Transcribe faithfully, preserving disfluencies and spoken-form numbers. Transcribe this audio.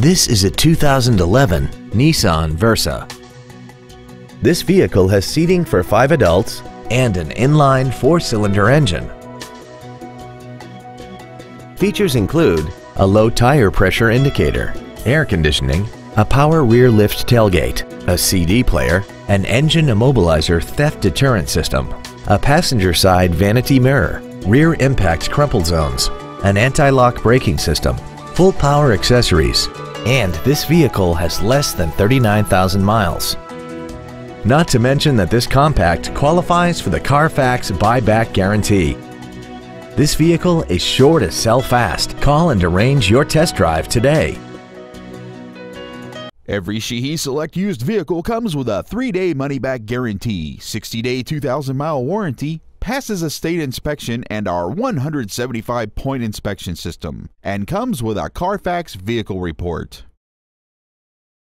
This is a two thousand eleven Nissan Versa. This vehicle has seating for five adults and an inline four-cylinder engine. Features include a low tire pressure indicator, air conditioning, a power rear lift tailgate, a C D player, an engine immobilizer theft deterrent system, a passenger side vanity mirror, rear impact crumple zones, an anti-lock braking system, full power accessories, and this vehicle has less than thirty-nine thousand miles. Not to mention that this compact qualifies for the Carfax buyback guarantee. This vehicle is sure to sell fast. Call and arrange your test drive today. Every Sheehy Select used vehicle comes with a three day money-back guarantee, sixty day, two thousand mile warranty, passes a state inspection and our one hundred seventy-five point inspection system, and comes with a Carfax vehicle report.